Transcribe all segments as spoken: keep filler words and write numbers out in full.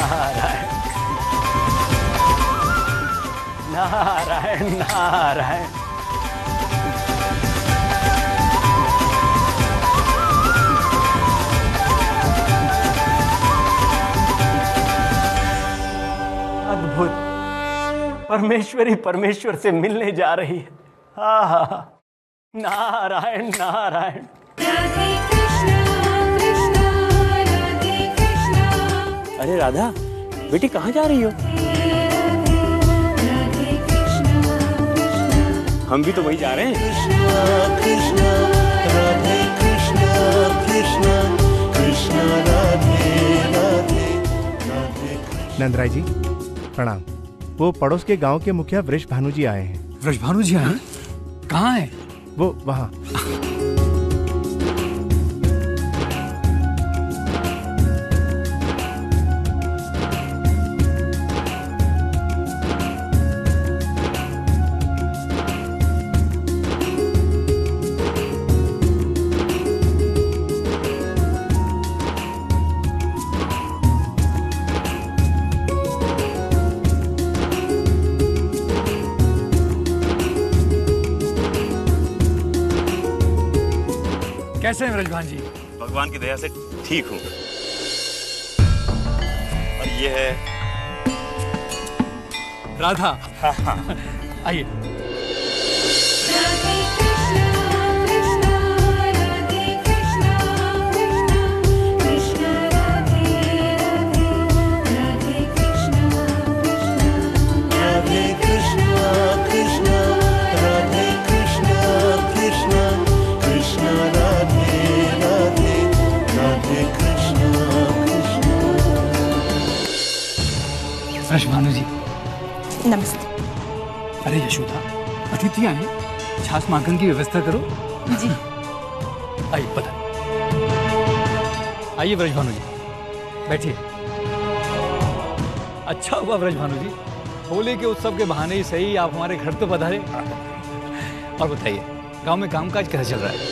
नारायण नारायण नारायण। अद्भुत परमेश्वरी परमेश्वर से मिलने जा रही है। हा हा हा, नारायण नारायण। अरे राधा बेटी कहाँ जा रही हो? हम भी तो वही जा रहे हैं। कृष्ण कृष्ण राधे कृष्ण कृष्ण कृष्ण राधे राधे। नंदराय जी प्रणाम। वो पड़ोस के गांव के मुखिया वृष भानु जी आए हैं। वृष भानु जी आए? कहाँ है वो? वहाँ। कैसे हैं व्रजभान जी? भगवान की दया से ठीक हूँ। और ये है राधा। हाँ हाँ। आइए। भानु जी नमस्ते। अरे यशोदा अतिथि आए, छाछ माखन की व्यवस्था करो। जी आइए। पता आइए व्रज भानु जी, बैठिए। अच्छा हुआ व्रज भानु जी, होली के उत्सव के बहाने ही सही आप हमारे घर तो पधारे। और बताइए गांव में कामकाज कैसा चल रहा है?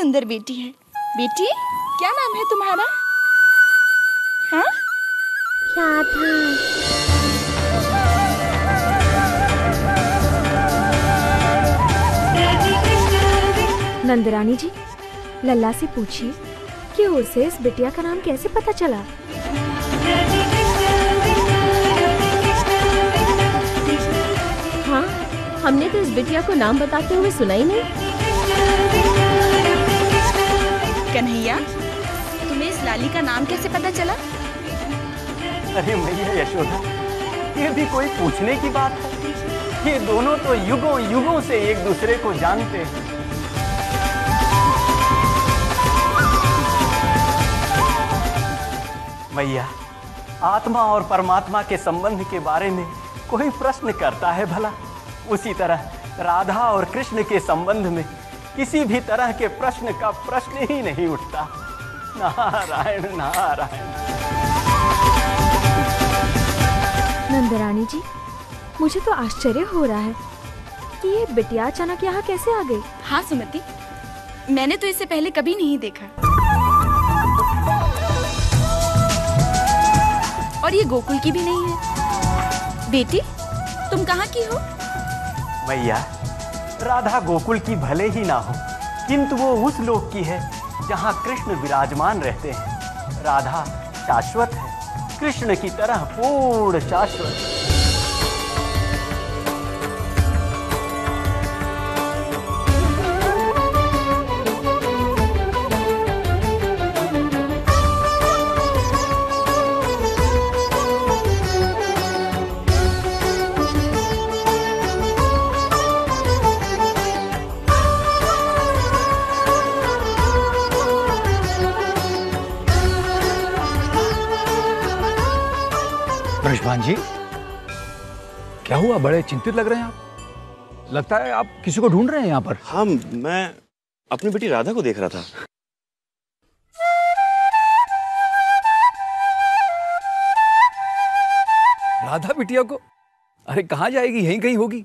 सुंदर बेटी है। बेटी, क्या नाम है तुम्हारा? हाँ? राधा। नंदरानी जी, लल्ला से पूछिए कि उसे इस बिटिया का नाम कैसे पता चला। हाँ, हमने तो इस बिटिया को नाम बताते हुए सुना ही नहीं। कन्हैया, तुम्हें इस लाली का नाम कैसे पता चला? अरे मैया यशोदा, ये भी कोई पूछने की बात है। ये दोनों तो युगों युगों से एक दूसरे को जानते हैं। मैया, आत्मा और परमात्मा के संबंध के बारे में कोई प्रश्न करता है भला? उसी तरह राधा और कृष्ण के संबंध में किसी भी तरह के प्रश्न का प्रश्न ही नहीं उठता। नारायण नारायण। नंदरानी जी, मुझे तो आश्चर्य हो रहा है कि ये बिटिया अचानक यहाँ कैसे आ गई। हाँ सुमति, मैंने तो इसे पहले कभी नहीं देखा। और ये गोकुल की भी नहीं है। बेटी, तुम कहाँ की हो? भैया, राधा गोकुल की भले ही ना हो, किंतु वो उस लोक की है जहाँ कृष्ण विराजमान रहते हैं। राधा शाश्वत है, कृष्ण की तरह पूर्ण जी। क्या हुआ, बड़े चिंतित लग रहे हैं आप। लगता है आप किसी को ढूंढ रहे हैं यहाँ पर। हाँ, मैं अपनी बेटी राधा को देख रहा था। राधा बिटिया को? अरे कहाँ जाएगी, यहीं कहीं होगी।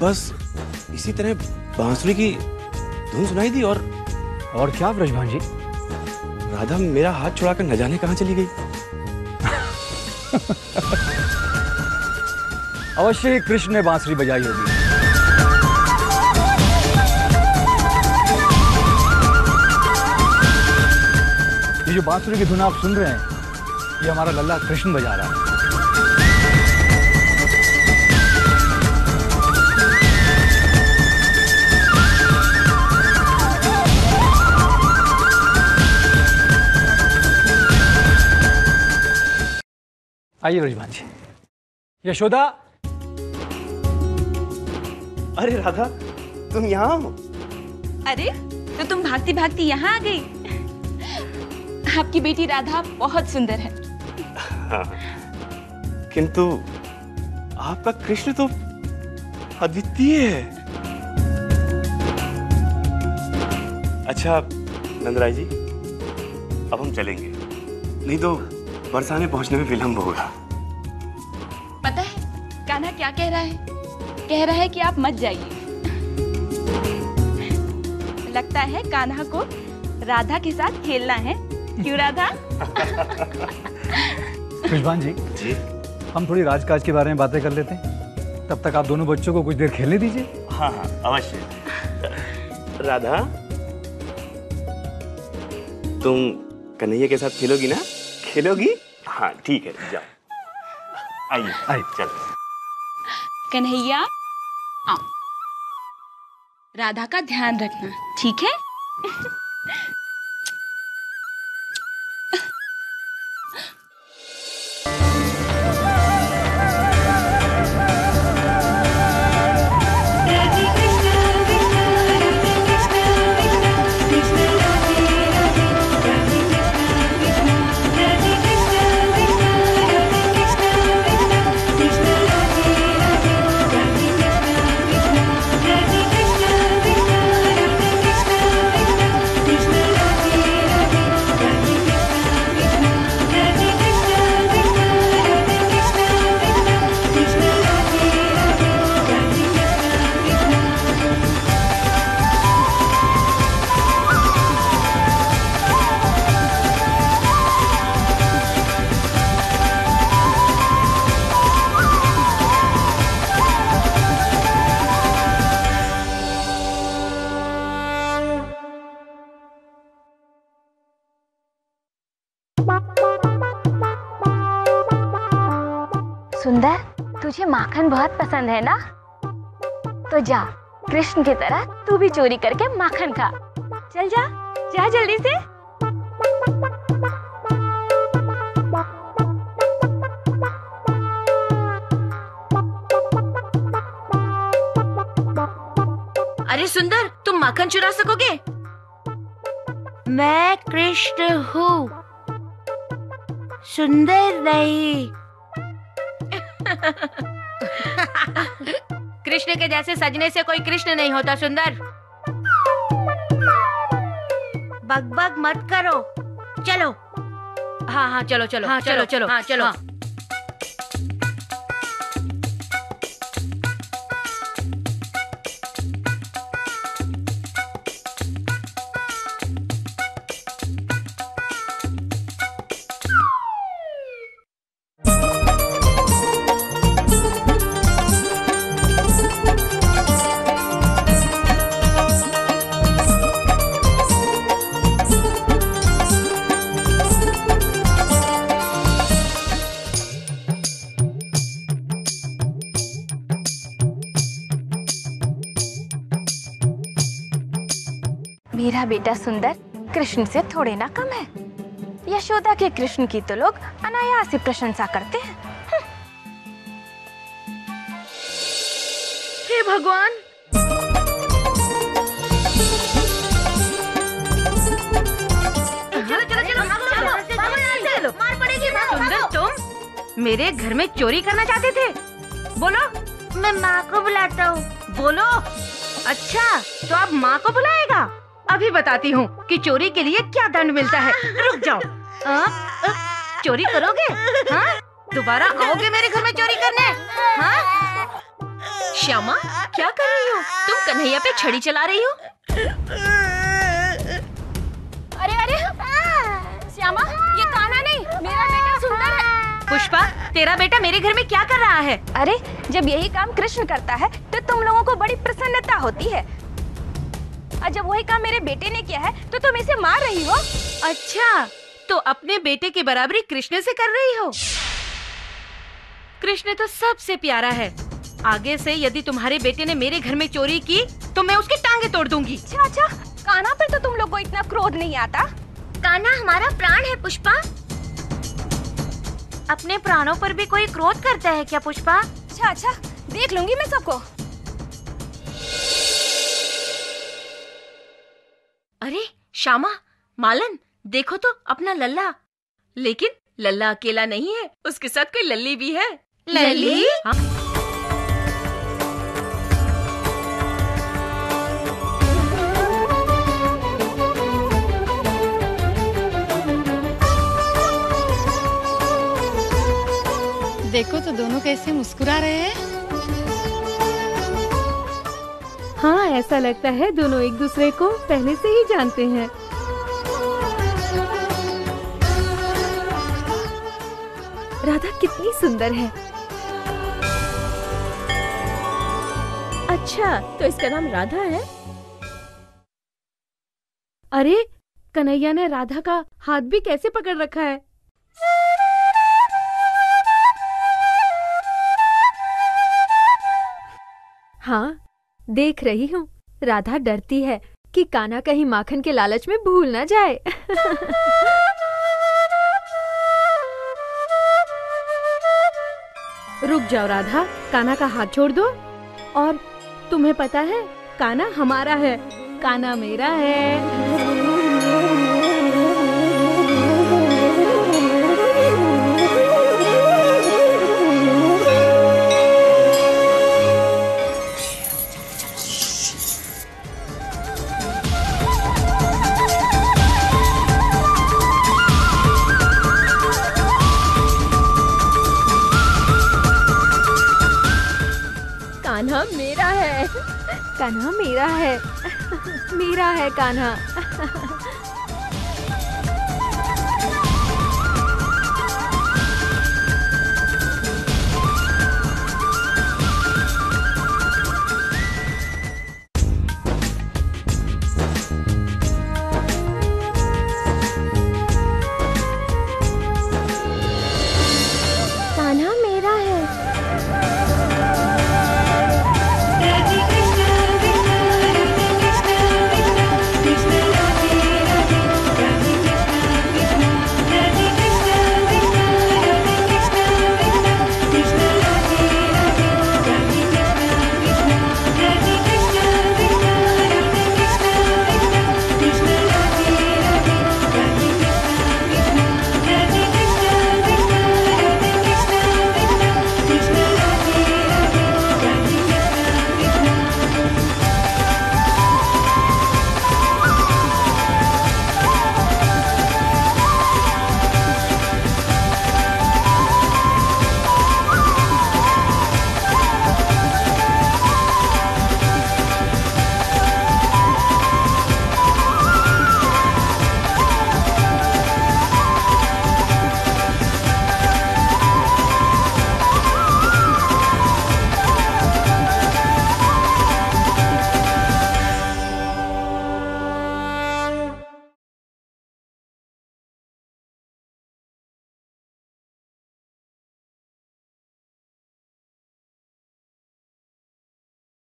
बस इसी तरह बांसुरी की धुन सुनाई दी। और और क्या ब्रजभान जी, राधा मेरा हाथ छुड़ाकर न जाने कहाँ चली गई। अवश्य कृष्ण ने बांसुरी बजाई होगी। ये जो बांसुरी की धुन आप सुन रहे हैं, ये हमारा लल्ला कृष्ण बजा रहा है। आइए रजमान जी। यशोदा। अरे राधा, तुम यहाँ हो? अरे तो तुम भागती भागती यहाँ आ गई। आपकी बेटी राधा बहुत सुंदर है। हाँ, किंतु आपका कृष्ण तो अद्वितीय है। अच्छा नंदराय जी, अब हम चलेंगे, नहीं तो बरसाने पहुंचने में विलंब होगा। पता है कान्हा क्या कह रहा है? कह रहा है कि आप मत जाइए। लगता है कान्हा को राधा के साथ खेलना है, क्यों राधा? कृष्णवान जी, जी हम थोड़ी राजकाज के बारे में बातें कर लेते हैं, तब तक आप दोनों बच्चों को कुछ देर खेलने दीजिए। हाँ हाँ अवश्य। राधा तुम कन्हैया के साथ खेलोगी ना? खेलोगी? हाँ ठीक है जाओ। आइए आइए चल। कन्हैया आओ, राधा का ध्यान रखना ठीक है? सुंदर, तुझे माखन बहुत पसंद है ना? तो जा, कृष्ण की तरह तू भी चोरी करके माखन खा। चल जा, जा जल्दी से। अरे सुंदर, तुम माखन चुरा सकोगे? मैं कृष्ण हूँ, सुंदर नहीं। कृष्ण के जैसे सजने से कोई कृष्ण नहीं होता सुंदर। बग बग मत करो, चलो। हाँ हाँ चलो चलो, हाँ चलो चलो, हाँ चलो। मेरा बेटा सुंदर कृष्ण से थोड़े ना कम है। यशोदा के कृष्ण की तो लोग अनायास ही प्रशंसा करते हैं। हे भगवान, चलो चलो चलो, चलो मार पड़ेगी। सुंदर तुम मेरे घर में चोरी करना चाहते थे? बोलो। मैं माँ को बुलाता हूँ। बोलो। अच्छा तो आप माँ को बुलाएगा? अभी बताती हूँ कि चोरी के लिए क्या दंड मिलता है। रुक जाओ, आप चोरी करोगे? हाँ? दोबारा आओगे मेरे घर में चोरी करने? हाँ? श्यामा क्या कर रही हो तुम? कन्हैया पे छड़ी चला रही हो? अरे अरे श्यामा, ये ताना नहीं, मेरा बेटा सुंदर है। पुष्पा, तेरा बेटा मेरे घर में क्या कर रहा है? अरे जब यही काम कृष्ण करता है तो तुम लोगों को बड़ी प्रसन्नता होती है, और जब वही काम मेरे बेटे ने किया है तो तुम इसे मार रही हो। अच्छा तो अपने बेटे की बराबरी कृष्ण से कर रही हो? कृष्ण तो सबसे प्यारा है। आगे से यदि तुम्हारे बेटे ने मेरे घर में चोरी की तो मैं उसकी टांगे तोड़ दूंगी। अच्छा अच्छा, कान्हा पर तो तुम लोगों को इतना क्रोध नहीं आता? कान्हा हमारा प्राण है पुष्पा। अपने प्राणों पर भी कोई क्रोध करता है क्या पुष्पा? अच्छा अच्छा, देख लूंगी मैं सबको। अरे श्यामा, मालन देखो तो अपना लल्ला। लेकिन लल्ला अकेला नहीं है, उसके साथ कोई लल्ली भी है। लल्ली? हाँ। देखो तो दोनों कैसे मुस्कुरा रहे हैं। हाँ, ऐसा लगता है दोनों एक दूसरे को पहले से ही जानते हैं। राधा कितनी सुंदर है। अच्छा, तो इसका नाम राधा है। अरे कन्हैया ने राधा का हाथ भी कैसे पकड़ रखा है। हाँ देख रही हूँ, राधा डरती है कि कान्हा कहीं माखन के लालच में भूल ना जाए। रुक जाओ राधा, कान्हा का हाथ छोड़ दो। और तुम्हें पता है कान्हा हमारा है, कान्हा मेरा है। कान्हा मेरा है, कान्हा मेरा है, मेरा है कान्हा।